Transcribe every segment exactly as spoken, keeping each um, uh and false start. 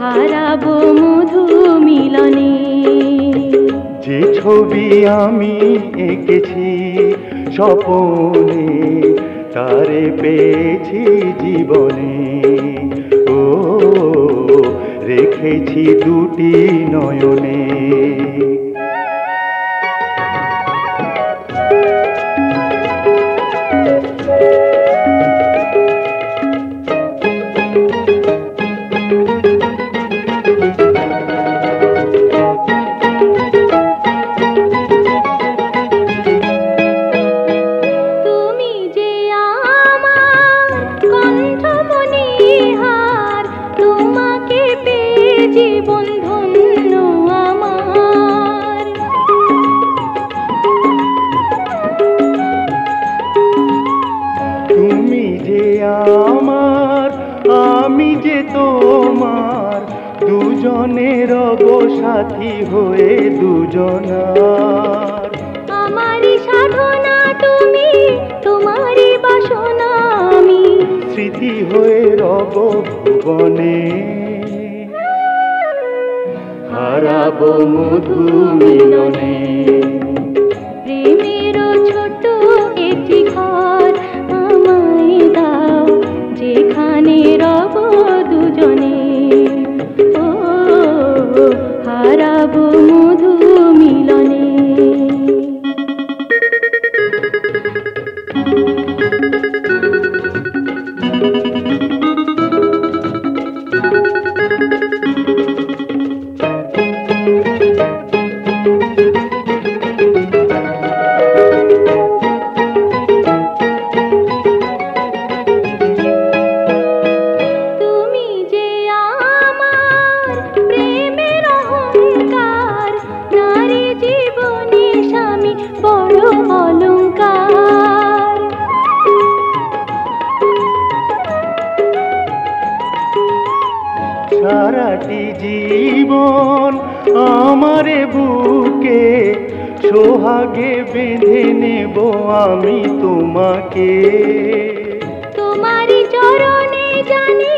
হারাবো মধু মিলনে। যে ছবি আমি এঁকেছি স্বপনে, তারে পেয়েছি জীবনে। ও রেখেছি দুটি নয়নে। আমি যে তোমার দুজনের গো সাথী হয়ে দুজনার। আমারই সাধনা তুমি, তোমারই বাসনা আমি, স্মৃতি হয়ে রব ভুবনে। হারাব মধু মিলনে। সারাটি জীবন আমার বুকে সোহাগে বেঁধে নেব আমি তোমাকে। তোমারই চরণে জানি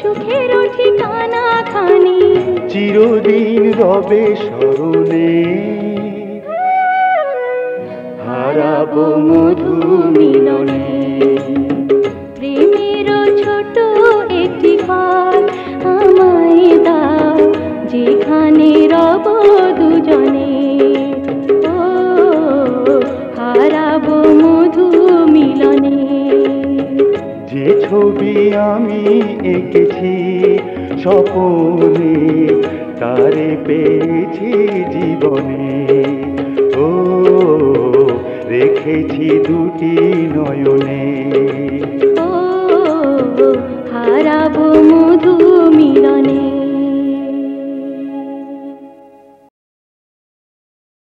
সুখের ঠিকানা খানি, চিরদিন রবে স্মরণে। হারাব মধু মিলনে। যে ছবি আমি এঁকেছি স্বপনে, তারে পেয়েছি জীবনে। ও রেখেছি দুটি নয়নে।